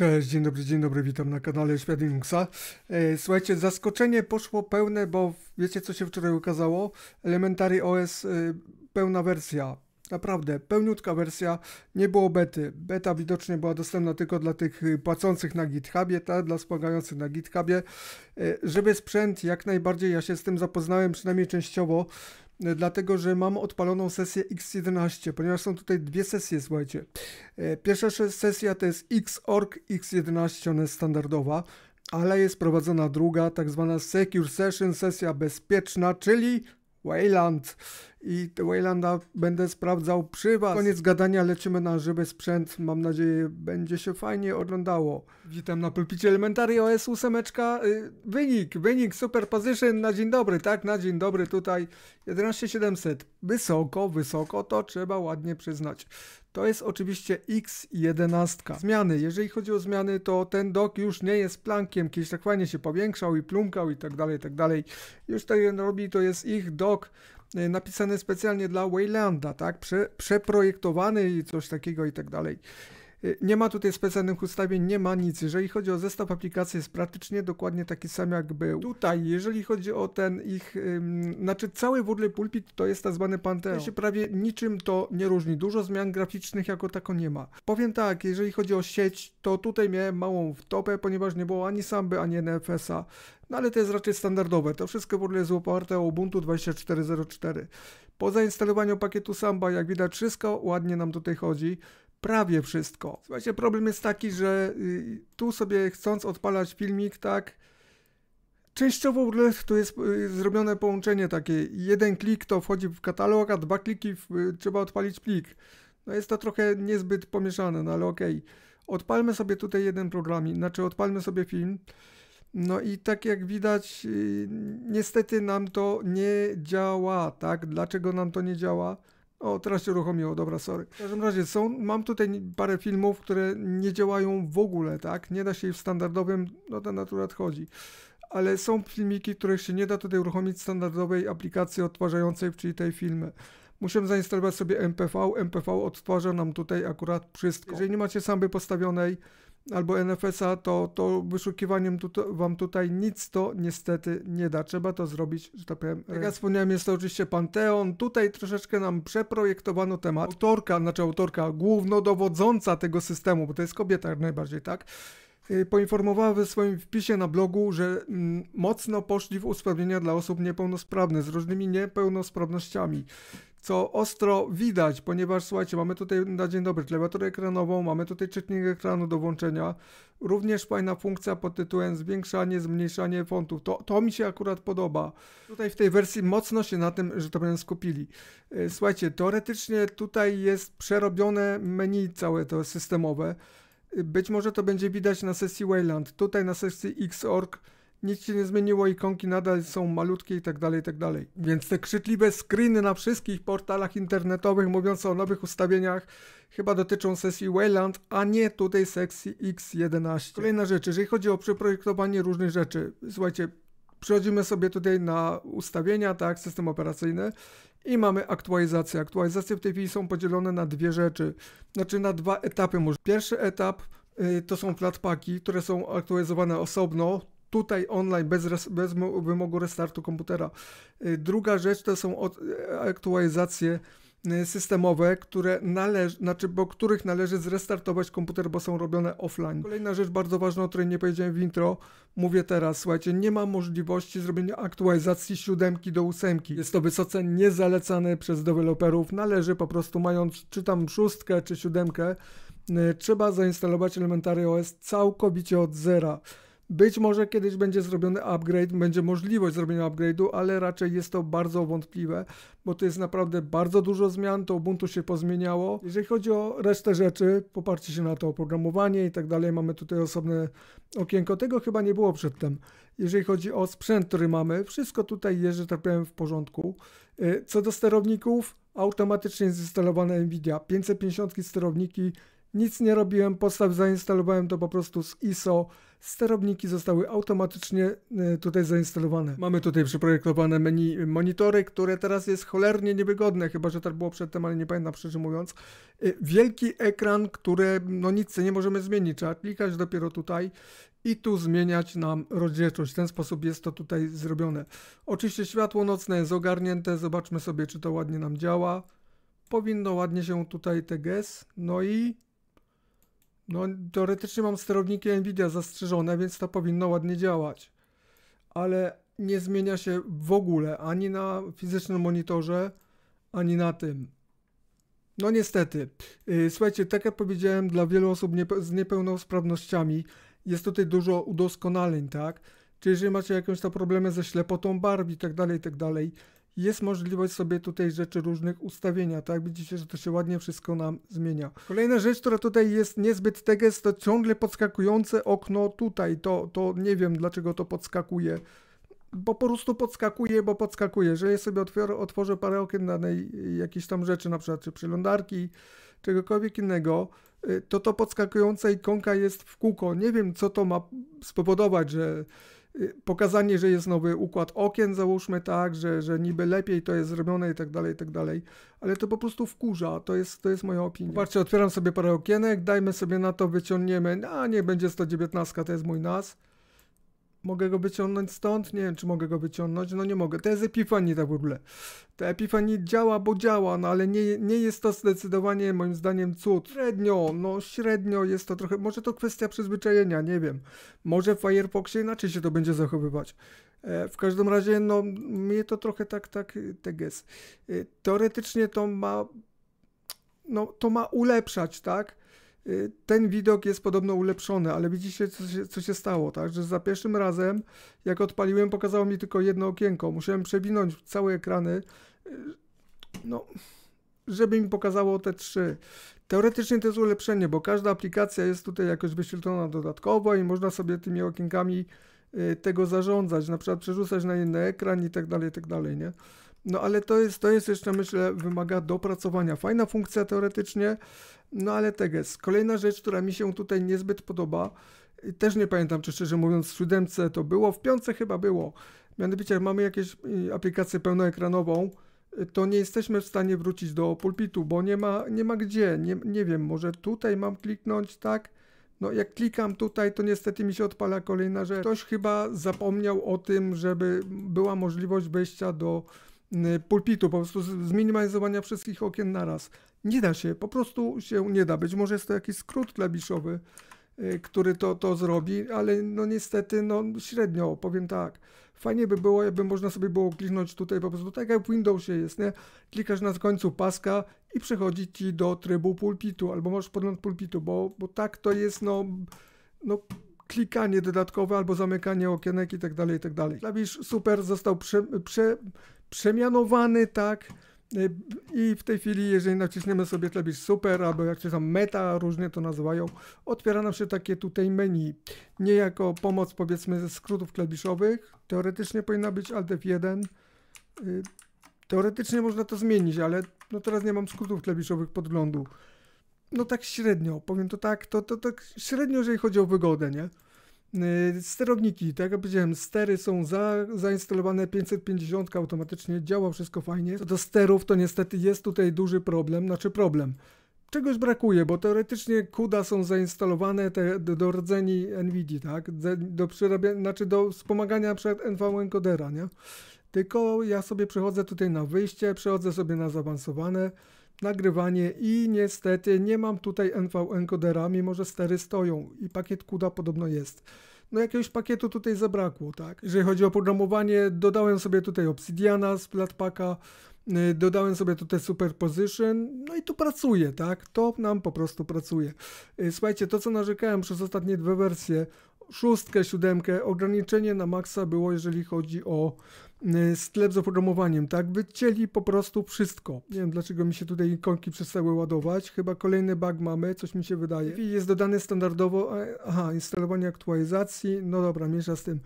Cześć, dzień dobry, witam na kanale Świat Linuksa. Słuchajcie, zaskoczenie poszło pełne, bo wiecie co się wczoraj ukazało? Elementary OS pełna wersja, naprawdę pełniutka wersja, nie było bety. Beta widocznie była dostępna tylko dla tych płacących na GitHubie, dla wspomagających na GitHubie. Żeby sprzęt, jak najbardziej ja się z tym zapoznałem, przynajmniej częściowo, dlatego, że mam odpaloną sesję X11, ponieważ są tutaj dwie sesje, słuchajcie. Pierwsza sesja to jest X.org, X11, ona jest standardowa, ale jest prowadzona druga, tak zwana Secure Session, sesja bezpieczna, czyli Wayland. I Waylanda będę sprawdzał przy Was. Koniec gadania, lecimy na żywy sprzęt. Mam nadzieję, będzie się fajnie oglądało. Witam na pulpicie Elementary OS 8. Wynik, super position na dzień dobry, tak? Na dzień dobry tutaj 11700. Wysoko, to trzeba ładnie przyznać. To jest oczywiście X11. Zmiany, jeżeli chodzi o zmiany, to ten dock już nie jest plankiem. Kiedyś tak fajnie się powiększał i plumkał i tak dalej, tak dalej. Już tak robi, to jest ich dock. Napisany specjalnie dla Waylanda, tak? Przeprojektowany i coś takiego i tak dalej. Nie ma tutaj specjalnych ustawień, nie ma nic. Jeżeli chodzi o zestaw aplikacji, jest praktycznie dokładnie taki sam jak był. Tutaj, jeżeli chodzi o ten ich, cały w ogóle pulpit, to jest tak zwany Pantheon. To się prawie niczym to nie różni. Dużo zmian graficznych jako tako nie ma. Powiem tak, jeżeli chodzi o sieć, to tutaj miałem małą wtopę, ponieważ nie było ani Samby, ani NFS-a. No ale to jest raczej standardowe. To wszystko w ogóle jest oparte o Ubuntu 24.04. Po zainstalowaniu pakietu Samba, jak widać, wszystko ładnie nam tutaj chodzi. Prawie wszystko. Słuchajcie, problem jest taki, że tu sobie chcąc odpalać filmik, tak, częściowo w ogóle tu jest zrobione połączenie takie. Jeden klik to wchodzi w katalog, a dwa kliki trzeba odpalić plik. No jest to trochę niezbyt pomieszane, no ale okej. Odpalmy sobie tutaj jeden program, znaczy odpalmy sobie film. No i tak jak widać, niestety nam to nie działa, tak? Dlaczego nam to nie działa? O, teraz się uruchomiło, dobra, sorry. W każdym razie mam tutaj parę filmów, które nie działają w ogóle, tak? Nie da się ich w standardowym, no ten akurat chodzi. Ale są filmiki, których się nie da tutaj uruchomić standardowej aplikacji odtwarzającej, czyli tej filmy. Musimy zainstalować sobie MPV. MPV odtwarza nam tutaj akurat wszystko. Jeżeli nie macie Samby postawionej albo NFS-a, to wyszukiwaniem Wam tutaj nic to niestety nie da. Trzeba to zrobić, że tak powiem. Tak jak wspomniałem, jest to oczywiście Pantheon. Tutaj troszeczkę nam przeprojektowano temat. Autorka, głównodowodząca tego systemu, bo to jest kobieta najbardziej, tak? Poinformowała we swoim wpisie na blogu, że mocno poszli w usprawnienia dla osób niepełnosprawnych, z różnymi niepełnosprawnościami. Co ostro widać, ponieważ słuchajcie, mamy tutaj na dzień dobry klawiaturę ekranową, mamy tutaj czytnik ekranu do włączenia, również fajna funkcja pod tytułem zwiększanie, zmniejszanie fontów, to mi się akurat podoba. Tutaj w tej wersji mocno się na tym, że to będą skupili. Słuchajcie, teoretycznie tutaj jest przerobione menu całe to systemowe, być może to będzie widać na sesji Wayland, tutaj na sesji X.org. Nic się nie zmieniło, ikonki nadal są malutkie i tak dalej, i tak dalej. Więc te krzykliwe screeny na wszystkich portalach internetowych mówiące o nowych ustawieniach chyba dotyczą sesji Wayland, a nie tutaj sekcji X11. Kolejna rzecz, jeżeli chodzi o przeprojektowanie różnych rzeczy. Słuchajcie, przechodzimy sobie tutaj na ustawienia, tak, system operacyjny i mamy aktualizację. Aktualizacje w tej chwili są podzielone na dwie rzeczy, znaczy na dwa etapy. Pierwszy etap to są flatpaki, które są aktualizowane osobno, tutaj online, bez wymogu restartu komputera. Druga rzecz to są aktualizacje systemowe, po których należy zrestartować komputer, bo są robione offline. Kolejna rzecz bardzo ważna, o której nie powiedziałem w intro, mówię teraz, słuchajcie, nie ma możliwości zrobienia aktualizacji 7 do 8. Jest to wysoce niezalecane przez deweloperów, należy po prostu mając czy tam 6 czy 7, trzeba zainstalować Elementary OS całkowicie od zera. Być może kiedyś będzie zrobiony upgrade, będzie możliwość zrobienia upgrade'u, ale raczej jest to bardzo wątpliwe, bo to jest naprawdę bardzo dużo zmian, to Ubuntu się pozmieniało. Jeżeli chodzi o resztę rzeczy, popatrzcie się na to oprogramowanie i tak dalej, mamy tutaj osobne okienko, tego chyba nie było przedtem. Jeżeli chodzi o sprzęt, który mamy, wszystko tutaj jest, że tak powiem, w porządku. Co do sterowników, automatycznie jest instalowana Nvidia, 550 sterowniki, Nic nie robiłem, podstaw zainstalowałem to po prostu z ISO. Sterowniki zostały automatycznie tutaj zainstalowane. Mamy tutaj przyprojektowane menu monitory, które teraz jest cholernie niewygodne, chyba że tak było przedtem, ale nie pamiętam szczerze mówiąc. Wielki ekran, który no nic nie możemy zmienić, trzeba klikać dopiero tutaj i tu zmieniać nam rozdzielczość. W ten sposób jest to tutaj zrobione. Oczywiście światło nocne jest ogarnięte, zobaczmy sobie czy to ładnie nam działa. Powinno ładnie się tutaj TGS, no i no, teoretycznie mam sterowniki Nvidia zastrzeżone, więc to powinno ładnie działać. Ale nie zmienia się w ogóle, ani na fizycznym monitorze, ani na tym. No niestety. Słuchajcie, tak jak powiedziałem, dla wielu osób z niepełnosprawnościami jest tutaj dużo udoskonaleń, tak? Czyli jeżeli macie jakieś tam problemy ze ślepotą barw i tak dalej, jest możliwość sobie tutaj rzeczy różnych ustawienia, tak? Widzicie, że to się ładnie wszystko nam zmienia. Kolejna rzecz, która tutaj jest niezbyt teges, to ciągle podskakujące okno tutaj. To nie wiem, dlaczego to podskakuje. Bo po prostu podskakuje, bo podskakuje. Jeżeli sobie otworzę parę okien danej jakiejś tam rzeczy, na przykład czy przeglądarki, czegokolwiek innego, to to podskakująca ikonka jest w kółko. Nie wiem, co to ma spowodować, że pokazanie, że jest nowy układ okien, załóżmy tak, że niby lepiej to jest zrobione i tak dalej, ale to po prostu wkurza, to jest moja opinia. Patrzcie, otwieram sobie parę okienek, dajmy sobie na to, wyciągniemy, a nie będzie 119, to jest mój NAS. Mogę go wyciągnąć stąd? Nie wiem, czy mogę go wyciągnąć, no nie mogę. To jest Epiphany tak w ogóle. Ta Epiphany działa, bo działa, no ale nie jest to zdecydowanie moim zdaniem cud. Średnio, no średnio jest to trochę, może to kwestia przyzwyczajenia, nie wiem. Może w Firefoxie inaczej się to będzie zachowywać. W każdym razie, no mnie to trochę tak jest. Teoretycznie to ma, no to ma ulepszać, tak? Ten widok jest podobno ulepszony, ale widzicie co się stało, tak? Że za pierwszym razem jak odpaliłem, pokazało mi tylko jedno okienko, musiałem przewinąć całe ekrany, no, żeby mi pokazało te trzy. Teoretycznie to jest ulepszenie, bo każda aplikacja jest tutaj jakoś wyświetlona dodatkowo i można sobie tymi okienkami tego zarządzać, na przykład przerzucać na inny ekran i tak dalej, nie? No ale to jest jeszcze, myślę, wymaga dopracowania. Fajna funkcja teoretycznie, no ale tak jest. Kolejna rzecz, która mi się tutaj niezbyt podoba, też nie pamiętam, czy szczerze mówiąc w 7 to było, w 5 chyba było. Mianowicie jak mamy jakieś aplikację pełnoekranową, to nie jesteśmy w stanie wrócić do pulpitu, bo nie ma gdzie. Nie wiem, może tutaj mam kliknąć, tak? No jak klikam tutaj, to niestety mi się odpala kolejna rzecz. Ktoś chyba zapomniał o tym, żeby była możliwość wejścia do pulpitu, po prostu zminimalizowania wszystkich okien naraz. Nie da się, po prostu się nie da. Być może jest to jakiś skrót klawiszowy, który to zrobi, ale no niestety, no średnio, powiem tak. Fajnie by było, jakby można sobie było kliknąć tutaj po prostu, tak jak w Windowsie jest, nie? Klikasz na końcu paska i przechodzi ci do trybu pulpitu, albo masz podgląd pulpitu, bo tak to jest, no klikanie dodatkowe, albo zamykanie okienek i tak dalej. Klawisz super został przemianowany, tak? I w tej chwili, jeżeli naciśniemy sobie klawisz super, albo jak się tam meta, różnie to nazywają, otwiera nam się takie tutaj menu. Nie jako pomoc, powiedzmy, ze skrótów klawiszowych. Teoretycznie powinna być Alt F1. Teoretycznie można to zmienić, ale no teraz nie mam skrótów klawiszowych podglądu. No tak średnio, powiem to tak, tak średnio, jeżeli chodzi o wygodę, nie? Sterowniki, tak jak powiedziałem, stery są zainstalowane, 550 automatycznie działa, wszystko fajnie. Co do sterów, to niestety jest tutaj duży problem, czegoś brakuje, bo teoretycznie CUDA są zainstalowane, te do rdzeni Nvidia, tak? Do wspomagania przed NV encodera, nie? Tylko ja sobie przechodzę tutaj na wyjście, przechodzę sobie na zaawansowane nagrywanie i niestety nie mam tutaj NV encodera, mimo że stery stoją i pakiet CUDA podobno jest. No jakiegoś pakietu tutaj zabrakło, tak? Jeżeli chodzi o oprogramowanie, dodałem sobie tutaj Obsidiana z Flatpaka, dodałem sobie tutaj Superposition, no i tu pracuje, tak? To nam po prostu pracuje. Słuchajcie, to co narzekałem przez ostatnie dwie wersje, 6, 7, ograniczenie na maksa było, jeżeli chodzi o sklep z oprogramowaniem, tak? Wycięli po prostu wszystko. Nie wiem, dlaczego mi się tutaj ikonki przestały ładować. Chyba kolejny bug mamy, coś mi się wydaje. I jest dodane standardowo, aha, instalowanie aktualizacji, no dobra, mniejsza z tym.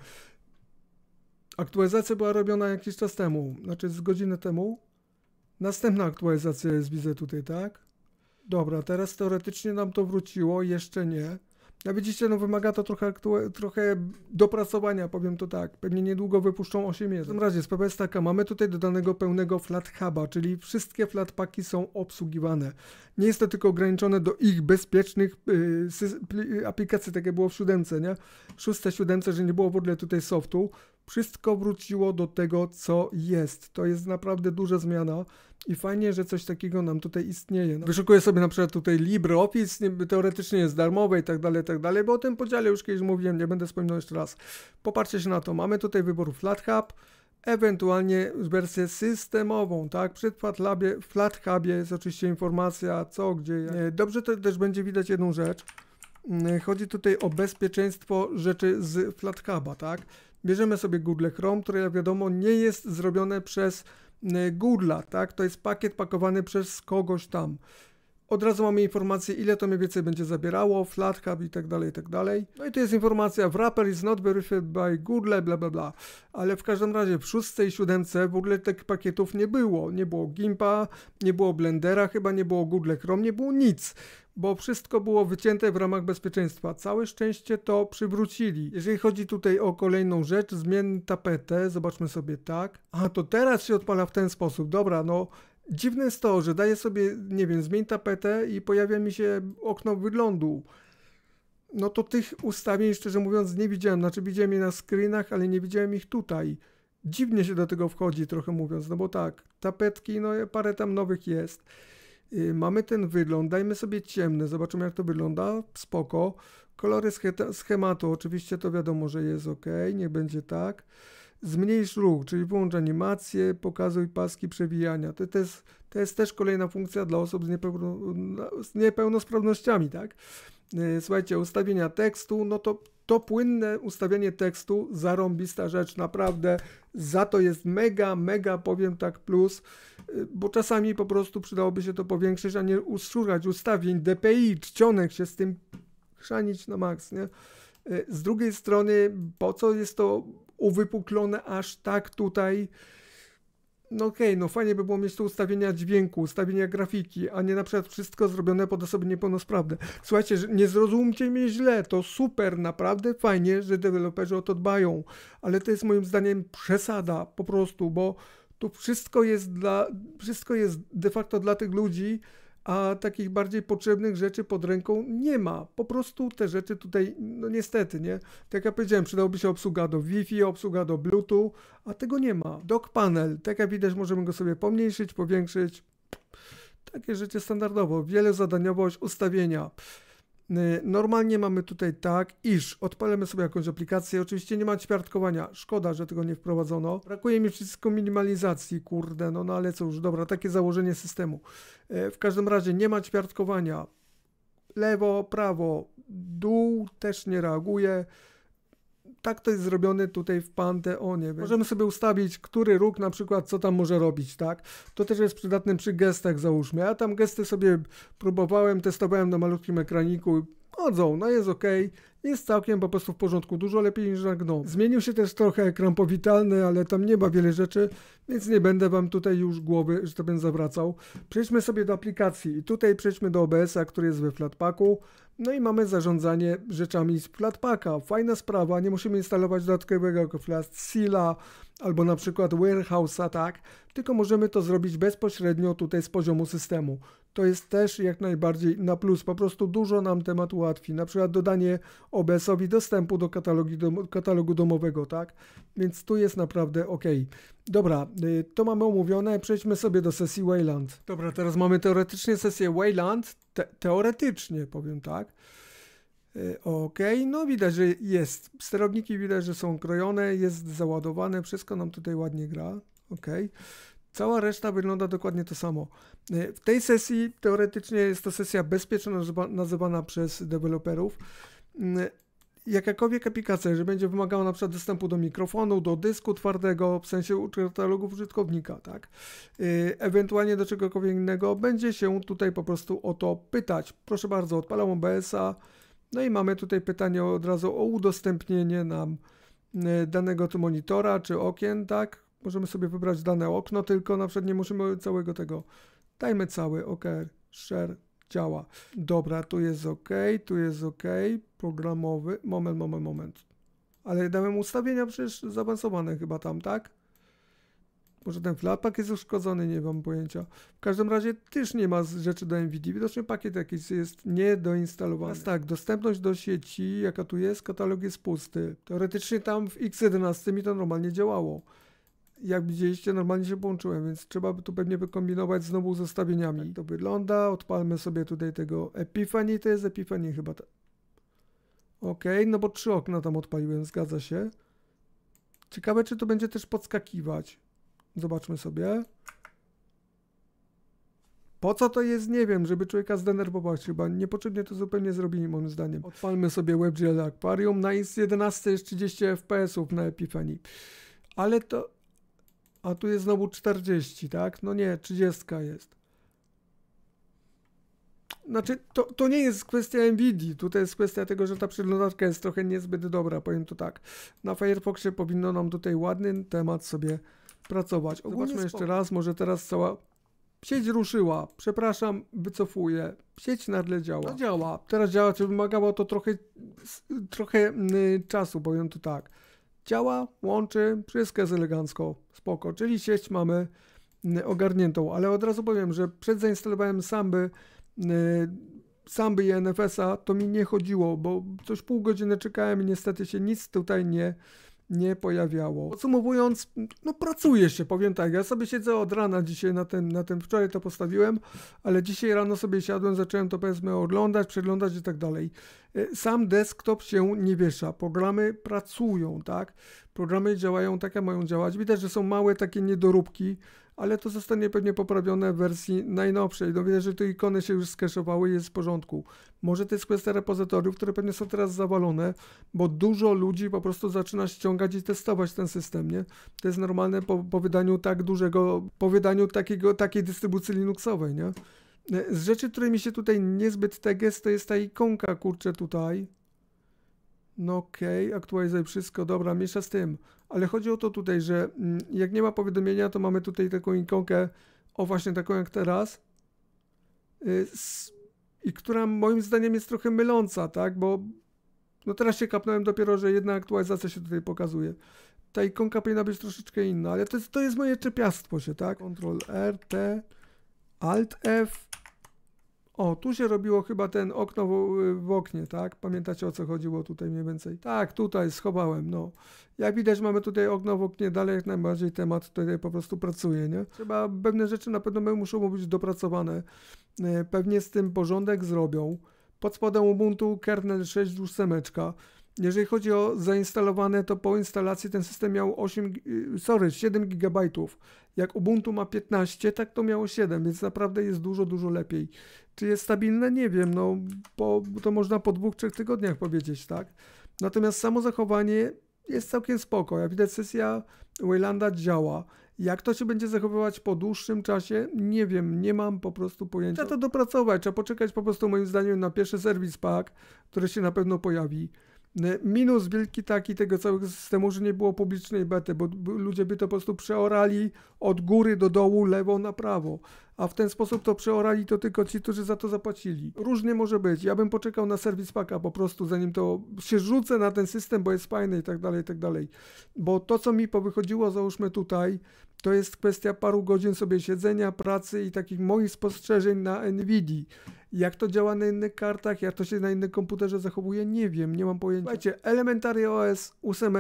Aktualizacja była robiona jakiś czas temu, znaczy z godziny temu. Następna aktualizacja jest, widzę tutaj, tak? Dobra, teraz teoretycznie nam to wróciło, jeszcze nie. No widzicie, no wymaga to trochę dopracowania, powiem to tak. Pewnie niedługo wypuszczą 8.1. W tym razie sprawa jest taka, mamy tutaj dodanego pełnego Flathuba, czyli wszystkie flatpaki są obsługiwane. Nie jest to tylko ograniczone do ich bezpiecznych aplikacji, tak jak było w 7, nie? 6, 7, że nie było w ogóle tutaj softu. Wszystko wróciło do tego, co jest. To jest naprawdę duża zmiana i fajnie, że coś takiego nam tutaj istnieje. No, wyszukuję sobie na przykład tutaj LibreOffice, teoretycznie jest darmowe i tak dalej, bo o tym podziale już kiedyś mówiłem, nie będę wspominał jeszcze raz. Popatrzcie się na to, mamy tutaj wybór Flathub, ewentualnie wersję systemową, tak? Przy Flathubie jest oczywiście informacja, co, gdzie. Jak. Dobrze to też będzie widać jedną rzecz. Chodzi tutaj o bezpieczeństwo rzeczy z Flathuba, tak? Bierzemy sobie Google Chrome, które jak wiadomo nie jest zrobione przez Google'a, tak? To jest pakiet pakowany przez kogoś tam. Od razu mamy informację, ile to mniej więcej będzie zabierało, Flathub i tak dalej, i tak dalej. No i tu jest informacja, wrapper is not verified by Google, bla, bla, bla. Ale w każdym razie w 6 i 7 w ogóle tych pakietów nie było. Nie było Gimpa, nie było Blendera, chyba nie było Google Chrome, nie było nic. Bo wszystko było wycięte w ramach bezpieczeństwa. Całe szczęście to przywrócili. Jeżeli chodzi tutaj o kolejną rzecz, zmień tapetę, zobaczmy sobie tak. A to teraz się odpala w ten sposób, dobra, no. Dziwne jest to, że daję sobie, nie wiem, zmień tapetę i pojawia mi się okno wyglądu. No to tych ustawień, szczerze mówiąc, nie widziałem. Znaczy widziałem je na screenach, ale nie widziałem ich tutaj. Dziwnie się do tego wchodzi, trochę mówiąc, no bo tak, tapetki, no parę tam nowych jest. Mamy ten wygląd, dajmy sobie ciemny, zobaczymy jak to wygląda, spoko. Kolory schematu, oczywiście to wiadomo, że jest ok, niech będzie tak. Zmniejsz ruch, czyli wyłącz animację, pokazuj paski przewijania. To jest też kolejna funkcja dla osób z niepełnosprawnościami, tak? Słuchajcie, ustawienia tekstu, no to płynne ustawianie tekstu, zarąbista rzecz, naprawdę. Za to jest mega, mega, powiem tak, plus, bo czasami po prostu przydałoby się to powiększyć, a nie uszczurać ustawień, DPI, czcionek, się z tym chrzanić na maks, nie? Z drugiej strony, po co jest to uwypuklone aż tak tutaj? No okej, no fajnie by było mieć tu ustawienia dźwięku, ustawienia grafiki, a nie na przykład wszystko zrobione pod osoby niepełnosprawne. Słuchajcie, nie zrozumcie mnie źle, to super, naprawdę fajnie, że deweloperzy o to dbają, ale to jest moim zdaniem przesada po prostu, bo tu wszystko jest de facto dla tych ludzi, a takich bardziej potrzebnych rzeczy pod ręką nie ma. Po prostu te rzeczy tutaj, no niestety, nie? Tak jak ja powiedziałem, przydałoby się obsługa do Wi-Fi, obsługa do Bluetooth, a tego nie ma. Dock panel, tak jak widać, możemy go sobie pomniejszyć, powiększyć. Takie rzeczy standardowo. Wielozadaniowość, ustawienia. Normalnie mamy tutaj tak, iż odpalamy sobie jakąś aplikację, oczywiście nie ma ćwiartkowania, szkoda, że tego nie wprowadzono. Brakuje mi wszystko minimalizacji, kurde, no ale co już, dobra, takie założenie systemu. W każdym razie nie ma ćwiartkowania, lewo, prawo, dół też nie reaguje. Tak to jest zrobione tutaj w Pantheonie. Możemy sobie ustawić, który róg na przykład co tam może robić, tak? To też jest przydatne przy gestach, załóżmy. Ja tam gesty sobie próbowałem, testowałem na malutkim ekraniku. Chodzą, no jest ok, jest całkiem po prostu w porządku, dużo lepiej niż na GNOME. Zmienił się też trochę ekran powitalny, ale tam nie ma wiele rzeczy, więc nie będę wam tutaj już głowy, że to będę zawracał. Przejdźmy sobie do aplikacji i tutaj przejdźmy do OBS-a, który jest we Flatpaku. No i mamy zarządzanie rzeczami z Flatpaka. Fajna sprawa, nie musimy instalować dodatkowego Flatseala albo na przykład Warehouse'a, tak? Tylko możemy to zrobić bezpośrednio tutaj z poziomu systemu. To jest też jak najbardziej na plus, po prostu dużo nam temat ułatwi, na przykład dodanie OBS-owi dostępu do katalogu domowego, tak? Więc tu jest naprawdę ok. Dobra, to mamy omówione, przejdźmy sobie do sesji Wayland. Dobra, teraz mamy teoretycznie sesję Wayland, teoretycznie powiem tak. Ok, no widać, że jest, sterowniki widać, że są krojone, jest załadowane, wszystko nam tutaj ładnie gra, ok. Cała reszta wygląda dokładnie to samo. W tej sesji teoretycznie jest to sesja bezpieczna, nazywana przez deweloperów. Jakakolwiek aplikacja, jeżeli będzie wymagała na przykład dostępu do mikrofonu, do dysku twardego, w sensie katalogu użytkownika, tak? Ewentualnie do czegokolwiek innego, będzie się tutaj po prostu o to pytać. Proszę bardzo, odpalam OBS-a. No i mamy tutaj pytanie od razu o udostępnienie nam danego tu monitora czy okien, tak? Możemy sobie wybrać dane okno, tylko na przykład nie musimy całego tego. Dajmy cały, ok, share, działa. Dobra, tu jest OK, programowy, moment. Ale damy mu ustawienia przecież zaawansowane chyba tam, tak? Może ten flatpak jest uszkodzony, nie mam pojęcia. W każdym razie też nie ma rzeczy do NVIDII. Widocznie pakiet jakiś jest niedoinstalowany. Teraz tak, dostępność do sieci, jaka tu jest, katalog jest pusty. Teoretycznie tam w X11 mi to normalnie działało. Jak widzieliście, normalnie się połączyłem, więc trzeba by tu pewnie wykombinować znowu z ustawieniami. Tak to wygląda, odpalmy sobie tutaj tego Epiphany, to jest Epiphany chyba. Ok, no bo 3 okna tam odpaliłem, zgadza się. Ciekawe, czy to będzie też podskakiwać. Zobaczmy sobie. Po co to jest? Nie wiem, żeby człowieka zdenerwować chyba. Niepotrzebnie to zupełnie zrobili moim zdaniem. Odpalmy sobie WebGL Aquarium. Na X11 jest 30 FPS-ów na Epiphany. Ale to... A tu jest znowu 40, tak? No nie, 30 jest. Znaczy, to nie jest kwestia NVIDII. Tutaj jest kwestia tego, że ta przeglądarka jest trochę niezbyt dobra. Powiem to tak. Na Firefoxie powinno nam tutaj ładny temat sobie... pracować. Zobaczmy jeszcze raz, może teraz cała sieć ruszyła. Przepraszam, wycofuję. Sieć nagle działa. No działa. Teraz działa, czy wymagało to trochę czasu, powiem tu tak. Działa, łączy, wszystko jest elegancko, spoko. Czyli sieć mamy ogarniętą, ale od razu powiem, że przed zainstalowałem Samby i NFS-a, to mi nie chodziło, bo coś pół godziny czekałem i niestety się nic tutaj nie pojawiało. Podsumowując, no pracuje się, powiem tak, ja sobie siedzę od rana dzisiaj na tym wczoraj to postawiłem, ale dzisiaj rano sobie siadłem, zacząłem to powiedzmy oglądać, przeglądać i tak dalej. Sam desktop się nie wiesza, programy pracują, tak? Programy działają tak, jak mają działać. Widać, że są małe takie niedoróbki, ale to zostanie pewnie poprawione w wersji najnowszej. No widać, że te ikony się już skeszowały i jest w porządku. Może to jest kwestia repozytoriów, które pewnie są teraz zawalone, bo dużo ludzi po prostu zaczyna ściągać i testować ten system, nie? To jest normalne po wydaniu tak dużego, po wydaniu takiej dystrybucji linuxowej, nie? Z rzeczy, które mi się tutaj niezbyt teges, to jest ta ikonka, kurczę, tutaj. No okej, aktualizuj wszystko, dobra, miesza z tym. Ale chodzi o to tutaj, że jak nie ma powiadomienia, to mamy tutaj taką ikonkę, o właśnie taką jak teraz. I która moim zdaniem jest trochę myląca, tak? Bo no teraz się kapnąłem dopiero, że jedna aktualizacja się tutaj pokazuje. Ta ikonka powinna być troszeczkę inna, ale to jest moje czepiastwo się, tak? Ctrl R, T, Alt F. O, tu się robiło chyba ten okno w oknie, tak? Pamiętacie, o co chodziło tutaj mniej więcej? Tak, tutaj schowałem, no. Jak widać, mamy tutaj okno w oknie, dalej jak najbardziej temat tutaj po prostu pracuje, nie? Trzeba, pewne rzeczy na pewno muszą być dopracowane. Pewnie z tym porządek zrobią. Pod spodem Ubuntu kernel 6.8. Jeżeli chodzi o zainstalowane, to po instalacji ten system miał 7 GB. Jak Ubuntu ma 15, tak to miało 7, więc naprawdę jest dużo, dużo lepiej. Czy jest stabilne? Nie wiem, no to można po 2-3 tygodniach powiedzieć, tak? Natomiast samo zachowanie jest całkiem spoko. Jak widać, sesja Waylanda działa. Jak to się będzie zachowywać po dłuższym czasie? Nie wiem, nie mam po prostu pojęcia. Trzeba to dopracować, trzeba poczekać po prostu moim zdaniem na pierwszy service pack, który się na pewno pojawi. Minus wielki taki tego całego systemu, że nie było publicznej bety, bo ludzie by to po prostu przeorali od góry do dołu, lewo na prawo, a w ten sposób to przeorali to tylko ci, którzy za to zapłacili. Różnie może być, ja bym poczekał na serwis paka po prostu, zanim to się rzucę na ten system, bo jest fajny i tak dalej, bo to, co mi powychodziło, załóżmy tutaj, to jest kwestia paru godzin sobie siedzenia, pracy i takich moich spostrzeżeń na NVIDII. Jak to działa na innych kartach, jak to się na innym komputerze zachowuje, nie wiem, nie mam pojęcia. Słuchajcie, Elementary OS 8,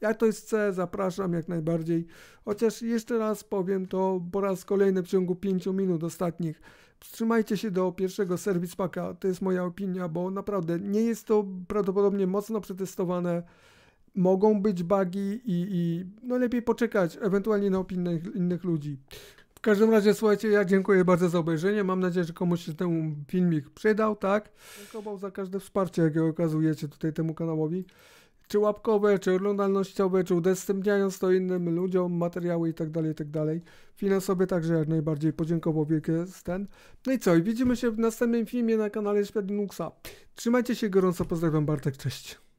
jak to jest C, zapraszam jak najbardziej. Chociaż jeszcze raz powiem to po raz kolejny w ciągu 5 minut ostatnich. Wstrzymajcie się do pierwszego service packa, to jest moja opinia, bo naprawdę nie jest to prawdopodobnie mocno przetestowane. Mogą być bugi i no lepiej poczekać, ewentualnie na opinię innych ludzi. W każdym razie, słuchajcie, ja dziękuję bardzo za obejrzenie. Mam nadzieję, że komuś się ten filmik przydał, tak? Dziękuję za każde wsparcie, jakie okazujecie tutaj temu kanałowi. Czy łapkowe, czy oglądalnościowe, czy udostępniając to innym ludziom, materiały i tak dalej, finansowe także jak najbardziej podziękował wielkie ten. No i co, i widzimy się w następnym filmie na kanale Świat Linuksa. Trzymajcie się gorąco, pozdrawiam, Bartek, cześć.